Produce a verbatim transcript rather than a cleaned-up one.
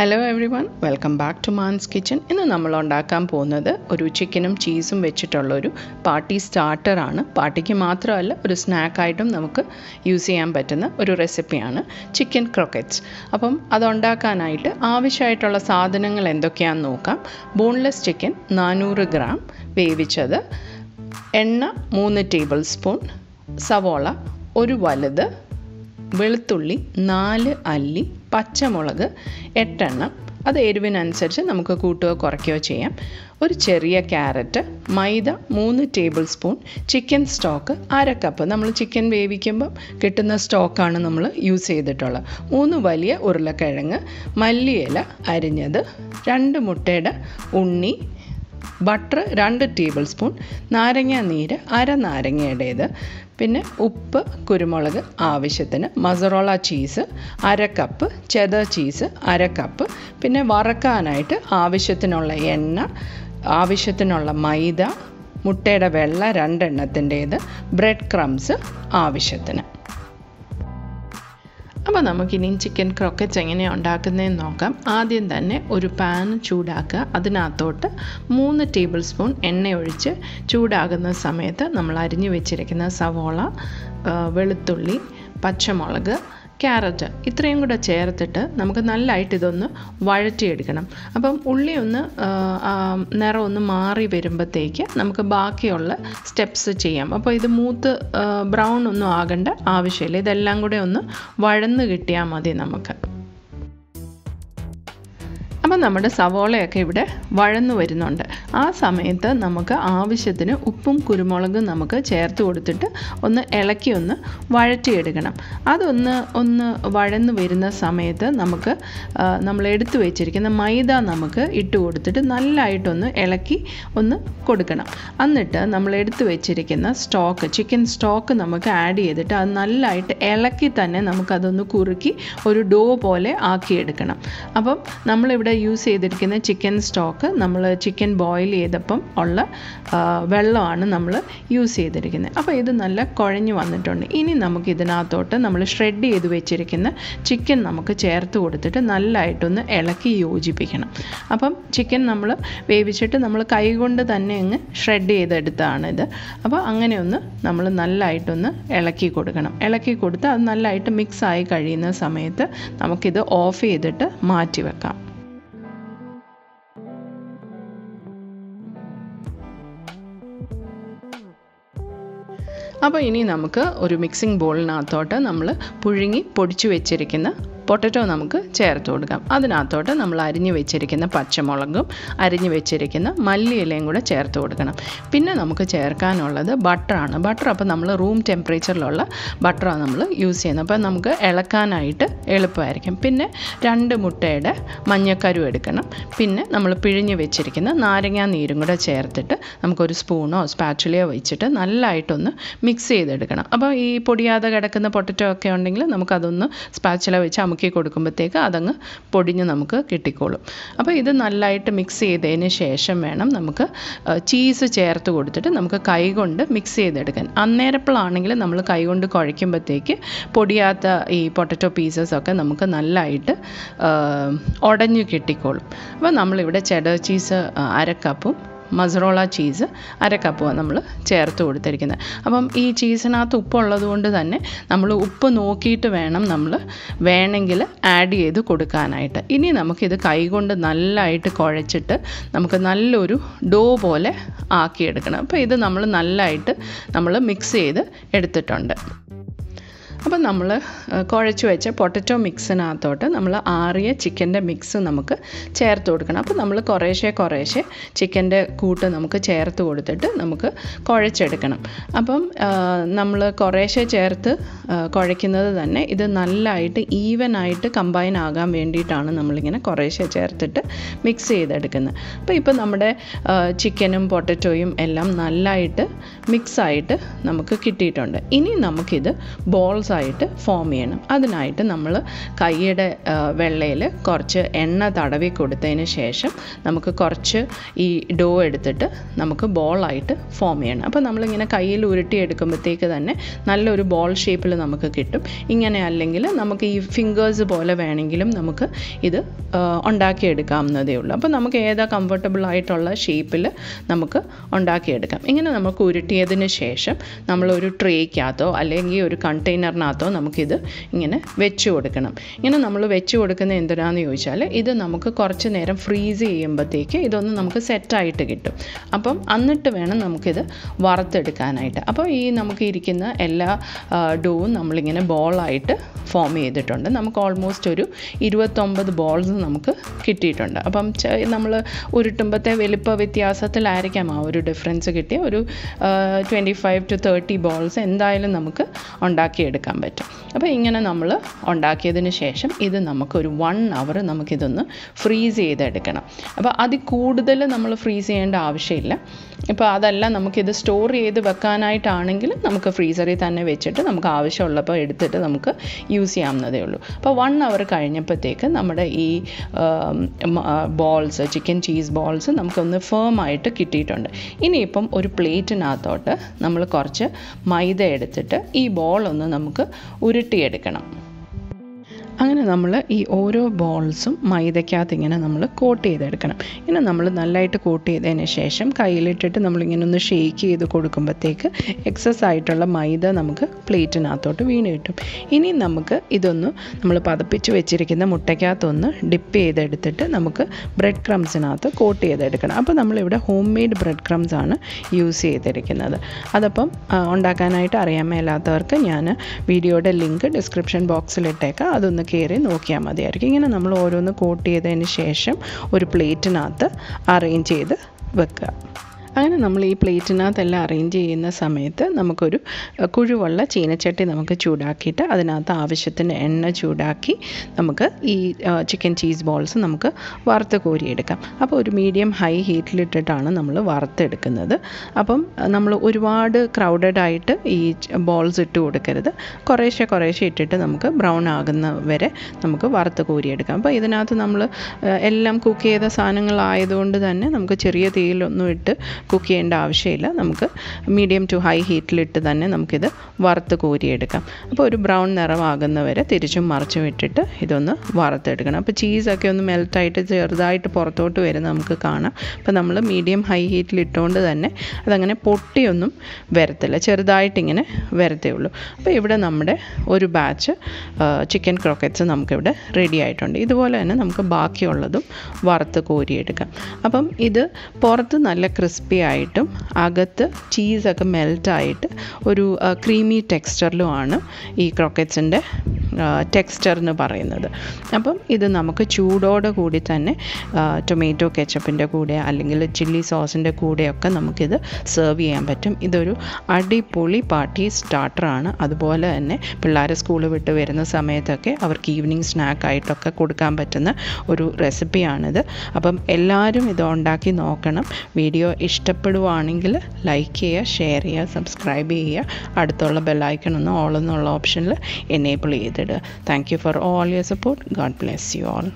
Hello everyone, welcome back to Mann's Kitchen. In നമ്മൾ ഉണ്ടാക്കാൻ പോകുന്നത് ഒരു ചിക്കനും ചീസും വെച്ചിട്ടുള്ള ഒരു പാർട്ടി സ്റ്റാർട്ടർ ആണ്. പാർട്ടിക്ക് മാത്രമല്ല ഒരു സ്നാക്ക് ആയിട്ടും നമുക്ക് യൂസ് ചെയ്യാൻ പറ്റുന്ന ഒരു റെസിപ്പിയാണ് ചിക്കൻ ക്രോക്കറ്റ്സ്. അപ്പം അത് ഉണ്ടാക്കാനായിട്ട് ആവശ്യമായിട്ടുള്ള സാധനങ്ങൾ എന്തൊക്കെയാണെന്ന് നോക്കാം. ബോൺലെസ് ചിക്കൻ നാനൂറ് ഗ്രാം വേവിച്ചത്, എണ്ണ മൂന്ന് ടേബിൾ സ്പൂൺ, സവോള ഒരു വലുത്, വെളുത്തുള്ളി നാല് അല്ലി, പച്ചമുളക് എട്ടെണ്ണം, അത് എരിവിനനുസരിച്ച് നമുക്ക് കൂട്ടുകയോ കുറയ്ക്കുകയോ ചെയ്യാം, ഒരു ചെറിയ ക്യാരറ്റ്, മൈദ മൂന്ന് ടേബിൾ സ്പൂൺ, ചിക്കൻ സ്റ്റോക്ക് അര കപ്പ്. നമ്മൾ ചിക്കൻ വേവിക്കുമ്പം കിട്ടുന്ന സ്റ്റോക്കാണ് നമ്മൾ യൂസ് ചെയ്തിട്ടുള്ളത്. മൂന്ന് വലിയ ഉരുളക്കിഴങ്ങ്, മല്ലിയില അരിഞ്ഞത്, രണ്ട് മുട്ടയുടെ ഉണ്ണി, ബട്ടർ രണ്ട് ടേബിൾ സ്പൂൺ, നാരങ്ങ നീര് അര നാരങ്ങയുടേത്, പിന്നെ ഉപ്പ്, കുരുമുളക് ആവശ്യത്തിന്, മൊസറോള ചീസ് അര കപ്പ്, ചെഡർ ചീസ് അര കപ്പ്, പിന്നെ വറക്കാനായിട്ട് ആവശ്യത്തിനുള്ള എണ്ണ, ആവശ്യത്തിനുള്ള മൈദ, മുട്ടയുടെ വെള്ള രണ്ടെണ്ണത്തിൻ്റേത്, ബ്രെഡ് ക്രംസ് ആവശ്യത്തിന്. അപ്പോൾ നമുക്കിനി ചിക്കൻ ക്രോക്കറ്റ്സ് എങ്ങനെയാണ് ഉണ്ടാക്കുന്നതെന്ന് നോക്കാം. ആദ്യം തന്നെ ഒരു പാൻ ചൂടാക്കുക, അതിനകത്തോട്ട് മൂന്ന് ടേബിൾ സ്പൂൺ എണ്ണ ഒഴിച്ച് ചൂടാകുന്ന സമയത്ത് നമ്മൾ അരിഞ്ഞു വെച്ചിരിക്കുന്ന സവോള, വെളുത്തുള്ളി, പച്ചമുളക്, ക്യാരറ്റ് ഇത്രയും കൂടെ ചേർത്തിട്ട് നമുക്ക് നല്ലതായിട്ട് ഇതൊന്ന് വഴറ്റിയെടുക്കണം. അപ്പം ഉള്ളി ഒന്ന് നിറം ഒന്ന് മാറി വരുമ്പോഴത്തേക്ക് നമുക്ക് ബാക്കിയുള്ള സ്റ്റെപ്സ് ചെയ്യാം. അപ്പോൾ ഇത് മൂത്ത് ബ്രൗൺ ഒന്നും ആകേണ്ട ആവശ്യമില്ല, ഇതെല്ലാം കൂടെ ഒന്ന് വഴന്ന് കിട്ടിയാൽ മതി നമുക്ക്. അപ്പോൾ നമ്മുടെ സവോളയൊക്കെ ഇവിടെ വഴന്നു വരുന്നുണ്ട്. ആ സമയത്ത് നമുക്ക് ആവശ്യത്തിന് ഉപ്പും കുരുമുളകും നമുക്ക് ചേർത്ത് കൊടുത്തിട്ട് ഒന്ന് ഇളക്കി ഒന്ന് വഴറ്റിയെടുക്കണം. അതൊന്ന് ഒന്ന് വഴന്നു വരുന്ന സമയത്ത് നമുക്ക് നമ്മൾ എടുത്തു വെച്ചിരിക്കുന്ന മൈദ നമുക്ക് ഇട്ട് കൊടുത്തിട്ട് നല്ലതായിട്ടൊന്ന് ഇളക്കി ഒന്ന് കൊടുക്കണം. എന്നിട്ട് നമ്മൾ എടുത്തു വെച്ചിരിക്കുന്ന സ്റ്റോക്ക്, ചിക്കൻ സ്റ്റോക്ക് നമുക്ക് ആഡ് ചെയ്തിട്ട് അത് നല്ലതായിട്ട് ഇളക്കി തന്നെ നമുക്കതൊന്ന് കുറുക്കി ഒരു ഡോ പോലെ ആക്കിയെടുക്കണം. അപ്പം നമ്മളിവിടെ യൂസ് ചെയ്തിരിക്കുന്ന ചിക്കൻ സ്റ്റോക്ക് നമ്മൾ ചിക്കൻ ബോയിൽ ചെയ്തപ്പം ഉള്ള വെള്ളമാണ് നമ്മൾ യൂസ് ചെയ്തിരിക്കുന്നത്. അപ്പോൾ ഇത് നല്ല കുഴഞ്ഞു വന്നിട്ടുണ്ട്. ഇനി നമുക്ക് ഇതിനകത്തോട്ട് നമ്മൾ ഷ്രെഡ് ചെയ്ത് വെച്ചിരിക്കുന്ന ചിക്കൻ നമുക്ക് ചേർത്ത് കൊടുത്തിട്ട് നല്ലതായിട്ടൊന്ന് ഇളക്കി യോജിപ്പിക്കണം. അപ്പം ചിക്കൻ നമ്മൾ വേവിച്ചിട്ട് നമ്മൾ കൈകൊണ്ട് തന്നെ അങ്ങ് ഷ്രെഡ് ചെയ്തെടുത്താണ് ഇത്. അപ്പോൾ അങ്ങനെ ഒന്ന് നമ്മൾ നല്ലതായിട്ടൊന്ന് ഇളക്കി കൊടുക്കണം. ഇളക്കി കൊടുത്ത് അത് നല്ലതായിട്ട് മിക്സായി കഴിയുന്ന സമയത്ത് നമുക്കിത് ഓഫ് ചെയ്തിട്ട് മാറ്റി വെക്കാം. അപ്പോൾ ഇനി നമുക്ക് ഒരു മിക്സിംഗ് ബൗളിനകത്തോട്ട് നമ്മൾ പുഴുങ്ങി പൊടിച്ചു വെച്ചിരിക്കുന്ന പൊട്ടറ്റോ നമുക്ക് ചേർത്ത് കൊടുക്കാം. അതിനകത്തോട്ട് നമ്മൾ അരിഞ്ഞു വെച്ചിരിക്കുന്ന പച്ചമുളകും അരിഞ്ഞു വെച്ചിരിക്കുന്ന മല്ലിയിലയും കൂടെ ചേർത്ത് കൊടുക്കണം. പിന്നെ നമുക്ക് ചേർക്കാനുള്ളത് ബട്ടറാണ്. ബട്ടർ അപ്പോൾ നമ്മൾ റൂം ടെമ്പറേച്ചറിലുള്ള ബട്ടറാണ് നമ്മൾ യൂസ് ചെയ്യുന്നത്. അപ്പോൾ നമുക്ക് ഇളക്കാനായിട്ട് എളുപ്പമായിരിക്കും. പിന്നെ രണ്ട് മുട്ടയുടെ മഞ്ഞക്കരു എടുക്കണം. പിന്നെ നമ്മൾ പിഴിഞ്ഞ് വെച്ചിരിക്കുന്ന നാരങ്ങാ നീരും കൂടെ ചേർത്തിട്ട് നമുക്കൊരു സ്പൂണോ സ്പാച്ചുലയോ വെച്ചിട്ട് നല്ലതായിട്ടൊന്ന് മിക്സ് ചെയ്തെടുക്കണം. അപ്പോൾ ഈ പൊടിയാതെ കിടക്കുന്ന പൊട്ടറ്റോ ഒക്കെ ഉണ്ടെങ്കിൽ നമുക്കതൊന്ന് സ്പാച്ചുല വെച്ച് അമുക്കി കൊടുക്കുമ്പോഴത്തേക്ക് അതങ്ങ് പൊടിഞ്ഞ് നമുക്ക് കിട്ടിക്കോളും. അപ്പോൾ ഇത് നല്ലതായിട്ട് മിക്സ് ചെയ്തതിന് ശേഷം വേണം നമുക്ക് ചീസ് ചേർത്ത് കൊടുത്തിട്ട് നമുക്ക് കൈകൊണ്ട് മിക്സ് ചെയ്തെടുക്കാൻ. അന്നേരപ്പോഴാണെങ്കിൽ നമ്മൾ കൈകൊണ്ട് കുഴയ്ക്കുമ്പോഴത്തേക്ക് പൊടിയാത്ത ഈ പൊട്ടറ്റോ പീസസൊക്കെ നമുക്ക് നല്ലതായിട്ട് ഉടഞ്ഞു കിട്ടിക്കോളും. അപ്പോൾ നമ്മളിവിടെ ചെഡർ ചീസ് അര കപ്പും മൊസറോള ചീസ് അര കപ്പുമാണ് നമ്മൾ ചേർത്ത് കൊടുത്തിരിക്കുന്നത്. അപ്പം ഈ ചീസിനകത്ത് ഉപ്പുള്ളത് കൊണ്ട് തന്നെ നമ്മൾ ഉപ്പ് നോക്കിയിട്ട് വേണം നമ്മൾ വേണമെങ്കിൽ ആഡ് ചെയ്ത് കൊടുക്കാനായിട്ട്. ഇനി നമുക്കിത് കൈകൊണ്ട് നല്ലതായിട്ട് കുഴച്ചിട്ട് നമുക്ക് നല്ലൊരു ഡോ പോലെ ആക്കിയെടുക്കണം. അപ്പോൾ ഇത് നമ്മൾ നല്ലതായിട്ട് നമ്മൾ മിക്സ് ചെയ്ത് എടുത്തിട്ടുണ്ട്. അപ്പം നമ്മൾ കുഴച്ച് വെച്ച പൊട്ടറ്റോ മിക്സിനകത്തോട്ട് നമ്മൾ ആറിയ ചിക്കൻ്റെ മിക്സ് നമുക്ക് ചേർത്ത് കൊടുക്കണം. അപ്പോൾ നമ്മൾ കുറേശ്ശെ കുറേശ്ശെ ചിക്കൻ്റെ കൂട്ട് നമുക്ക് ചേർത്ത് കൊടുത്തിട്ട് നമുക്ക് കുഴച്ചെടുക്കണം. അപ്പം നമ്മൾ കുറേശ്ശെ ചേർത്ത് കുഴയ്ക്കുന്നത് തന്നെ ഇത് നല്ലതായിട്ട് ഈവനായിട്ട് കമ്പൈൻ ആകാൻ വേണ്ടിയിട്ടാണ് നമ്മളിങ്ങനെ കുറേശ്ശെ ചേർത്തിട്ട് മിക്സ് ചെയ്തെടുക്കുന്നത്. അപ്പോൾ ഇപ്പോൾ നമ്മുടെ ചിക്കനും പൊട്ടറ്റോയും എല്ലാം നല്ലതായിട്ട് mix ആയിട്ട് നമുക്ക് കിട്ടിയിട്ടുണ്ട്. ഇനി നമുക്ക് ഇത് ബോൾസ് ആയിട്ട് ഫോം ചെയ്യണം. അതിനായിട്ട് നമ്മൾ കൈയുടെ വെള്ളയിൽ കുറച്ച് എണ്ണ തടവി കൊടുത്തതിന് ശേഷം നമുക്ക് കുറച്ച് ഈ ഡോ എടുത്തിട്ട് നമുക്ക് ബോൾ ആയിട്ട് ഫോം ചെയ്യണം. അപ്പോൾ നമ്മൾ ഇങ്ങനെ കൈയിൽ ഉരുട്ടി എടുക്കുമ്പോഴത്തേക്ക് തന്നെ നല്ലൊരു ബോൾ ഷേപ്പിൽ നമുക്ക് കിട്ടും. ഇങ്ങനെ അല്ലെങ്കിൽ നമുക്ക് ഈ ഫിംഗേഴ്സ് പോലെ വേണമെങ്കിലും നമുക്ക് ഇത് ഉണ്ടാക്കി എടുക്കാവുന്നതേ ഉള്ളൂ. അപ്പോൾ നമുക്ക് ഏതാ കംഫർട്ടബിൾ ആയിട്ടുള്ള ഷേപ്പിൽ നമുക്ക് ഉണ്ടാക്കിയെടുക്കാം. ഇങ്ങനെ നമുക്ക് ഉരുട്ടിയതിന് ശേഷം നമ്മളൊരു ട്രേക്കകത്തോ അല്ലെങ്കിൽ ഒരു കണ്ടെയ്നറിനകത്തോ നമുക്കിത് ഇങ്ങനെ വെച്ച് കൊടുക്കണം. ഇങ്ങനെ നമ്മൾ വെച്ച് കൊടുക്കുന്നത് എന്തിനാണെന്ന് ചോദിച്ചാൽ ഇത് നമുക്ക് കുറച്ച് നേരം ഫ്രീസ് ചെയ്യുമ്പോഴത്തേക്ക് ഇതൊന്ന് നമുക്ക് സെറ്റായിട്ട് കിട്ടും. അപ്പം എന്നിട്ട് വേണം നമുക്കിത് വറുത്തെടുക്കാനായിട്ട്. അപ്പോൾ ഈ നമുക്ക് ഇരിക്കുന്ന എല്ലാ ഡോവും നമ്മളിങ്ങനെ ബോളായിട്ട് ഫോം ചെയ്തിട്ടുണ്ട്. നമുക്ക് ഓൾമോസ്റ്റ് ഒരു ഇരുപത്തൊമ്പത് ബോൾസ് നമുക്ക് കിട്ടിയിട്ടുണ്ട്. അപ്പം നമ്മൾ ഉരുട്ടുമ്പത്തെ വലിപ്പ വ്യത്യാസത്തിലായിരിക്കാം ആ ഒരു ഡിഫറൻസ് കിട്ടിയ ഒരു twenty five to thirty balls എന്തായാലും നമുക്ക് ഉണ്ടാക്കിയെടുക്കാൻ പറ്റും. അപ്പോൾ ഇങ്ങനെ നമ്മൾ ഉണ്ടാക്കിയതിന് ശേഷം ഇത് നമുക്കൊരു വൺ അവർ നമുക്കിതൊന്ന് ഫ്രീസ് ചെയ്തെടുക്കണം. അപ്പോൾ അതിൽ കൂടുതൽ നമ്മൾ ഫ്രീസ് ചെയ്യേണ്ട ആവശ്യമില്ല. ഇപ്പോൾ അതല്ല നമുക്കിത് സ്റ്റോർ ചെയ്ത് വെക്കാനായിട്ടാണെങ്കിൽ നമുക്ക് ഫ്രീസറിൽ തന്നെ വെച്ചിട്ട് നമുക്ക് ആവശ്യമുള്ളപ്പോൾ എടുത്തിട്ട് നമുക്ക് യൂസ് ചെയ്യാവുന്നതേ ഉള്ളൂ. അപ്പോൾ വൺ അവർ കഴിഞ്ഞപ്പോഴത്തേക്ക് നമ്മുടെ ഈ ബോൾസ് ചിക്കൻ ചീസ് ബോൾസ് നമുക്കൊന്ന് ഫേം ആയിട്ട് കിട്ടിയിട്ടുണ്ട്. ഇനിയിപ്പം ഒരു പ്ലേറ്റിനകത്തോട്ട് നമ്മൾ കുറച്ച് മൈദ എടുത്തിട്ട് ഈ ബോളൊന്ന് നമുക്ക് ഉരുട്ടിയെടുക്കണം. അങ്ങനെ നമ്മൾ ഈ ഓരോ ബോൾസും മൈദയ്ക്കകത്ത് ഇങ്ങനെ നമ്മൾ കോട്ട് ചെയ്തെടുക്കണം. ഇങ്ങനെ നമ്മൾ നല്ലതായിട്ട് കോട്ട് ചെയ്തതിന് ശേഷം കയ്യിലിട്ടിട്ട് നമ്മളിങ്ങനെ ഒന്ന് ഷേക്ക് ചെയ്ത് കൊടുക്കുമ്പോഴത്തേക്ക് എക്സസ് ആയിട്ടുള്ള മൈദ നമുക്ക് പ്ലേറ്റിനകത്തോട്ട് വീണ് കിട്ടും. ഇനി നമുക്ക് ഇതൊന്ന് നമ്മൾ പതപ്പിച്ച് വെച്ചിരിക്കുന്ന മുട്ടയ്ക്കകത്തൊന്ന് ഡിപ്പ് ചെയ്തെടുത്തിട്ട് നമുക്ക് ബ്രെഡ് ക്രംസിനകത്ത് കോട്ട് ചെയ്തെടുക്കണം. അപ്പോൾ നമ്മളിവിടെ ഹോം മെയ്ഡ് ബ്രെഡ് ക്രംസ് ആണ് യൂസ് ചെയ്തിരിക്കുന്നത്. അതപ്പം ഉണ്ടാക്കാനായിട്ട് അറിയാൻ മേലാത്തവർക്ക് ഞാൻ വീഡിയോയുടെ ലിങ്ക് ഡിസ്ക്രിപ്ഷൻ ബോക്സിലിട്ടേക്കാം, അതൊന്ന് കയറി നോക്കിയാൽ മതിയായിരിക്കും. ഇങ്ങനെ നമ്മൾ ഓരോന്ന് കോട്ട് ചെയ്തതിന് ശേഷം ഒരു പ്ലേറ്റിനകത്ത് അറേഞ്ച് ചെയ്ത് വെക്കുക. അങ്ങനെ നമ്മൾ ഈ പ്ലേറ്റിനകത്തെല്ലാം അറേഞ്ച് ചെയ്യുന്ന സമയത്ത് നമുക്കൊരു കുഴിവുള്ള ചീനച്ചട്ടി നമുക്ക് ചൂടാക്കിയിട്ട് അതിനകത്ത് ആവശ്യത്തിന് എണ്ണ ചൂടാക്കി നമുക്ക് ഈ ചിക്കൻ ചീസ് ബോൾസ് നമുക്ക് വറുത്ത് കോരിയെടുക്കാം. അപ്പോൾ ഒരു മീഡിയം ഹൈ ഹീറ്റിലിട്ടിട്ടാണ് നമ്മൾ വറുത്തെടുക്കുന്നത്. അപ്പം നമ്മൾ ഒരുപാട് ക്രൗഡഡായിട്ട് ഈ ബോൾസ് ഇട്ട് കൊടുക്കരുത്. കുറേശ്ശെ കുറേശ്ശെ ഇട്ടിട്ട് നമുക്ക് ബ്രൗൺ ആകുന്ന വരെ നമുക്ക് വറുത്ത് കോരിയെടുക്കാം. അപ്പോൾ ഇതിനകത്ത് നമ്മൾ എല്ലാം കുക്ക് ചെയ്ത സാധനങ്ങളായതുകൊണ്ട് തന്നെ നമുക്ക് ചെറിയ തീയിലൊന്നും ഇട്ട് കുക്ക് ചെയ്യേണ്ട ആവശ്യമില്ല. നമുക്ക് മീഡിയം ടു ഹൈ ഹീറ്റിലിട്ട് തന്നെ നമുക്കിത് വറുത്ത് കോരിയെടുക്കാം. അപ്പോൾ ഒരു ബ്രൗൺ നിറമാകുന്നവരെ തിരിച്ചും മറിച്ചും ഇട്ടിട്ട് ഇതൊന്ന് വറുത്തെടുക്കണം. അപ്പോൾ ചീസൊക്കെ ഒന്ന് മെൽറ്റായിട്ട് ചെറുതായിട്ട് പുറത്തോട്ട് വരുന്ന നമുക്ക് കാണാം. അപ്പോൾ നമ്മൾ മീഡിയം ഹൈ ഹീറ്റിലിട്ടുകൊണ്ട് തന്നെ അതങ്ങനെ പൊട്ടിയൊന്നും വരത്തില്ല, ചെറുതായിട്ടിങ്ങനെ വരത്തേ ഉള്ളൂ. അപ്പോൾ ഇവിടെ നമ്മുടെ ഒരു ബാച്ച് ചിക്കൻ ക്രോക്കറ്റ്സ് നമുക്കിവിടെ റെഡി ആയിട്ടുണ്ട്. ഇതുപോലെ തന്നെ നമുക്ക് ബാക്കിയുള്ളതും വറുത്ത് കോരിയെടുക്കാം. അപ്പം ഇത് പുറത്ത് നല്ല ക്രിസ്പി ക്രിസ്പി ആയിട്ടും അകത്ത് ചീസൊക്കെ മെൽറ്റായിട്ട് ഒരു ക്രീമി ടെക്സ്ചറിലുമാണ് ഈ ക്രോക്കറ്റ്സിൻ്റെ ടെക്സ്ചർ എന്ന് പറയുന്നത്. അപ്പം ഇത് നമുക്ക് ചൂടോടെ കൂടി തന്നെ ടൊമാറ്റോ കെച്ചപ്പിൻ്റെ കൂടെ അല്ലെങ്കിൽ ചില്ലി സോസിൻ്റെ കൂടെയൊക്കെ നമുക്കിത് സെർവ് ചെയ്യാൻ പറ്റും. ഇതൊരു അടിപൊളി പാർട്ടി സ്റ്റാർട്ടറാണ്. അതുപോലെ തന്നെ പിള്ളേർ സ്കൂൾ വിട്ട് വരുന്ന സമയത്തൊക്കെ അവർക്ക് ഈവനിങ് സ്നാക്കായിട്ടൊക്കെ കൊടുക്കാൻ പറ്റുന്ന ഒരു റെസിപ്പിയാണിത്. അപ്പം എല്ലാവരും ഇത് ഉണ്ടാക്കി നോക്കണം. വീഡിയോ ഇഷ്ടപ്പെടുവാണെങ്കിൽ ലൈക്ക് ചെയ്യുക, ഷെയർ ചെയ്യുക, സബ്സ്ക്രൈബ് ചെയ്യുക, അടുത്തുള്ള ബെല്ലൈക്കൺ ഒന്ന് ഓൾ എന്നുള്ള ഓപ്ഷനിൽ എനേബിൾ ചെയ്തിടുക. Thank you for all your support. God bless you all.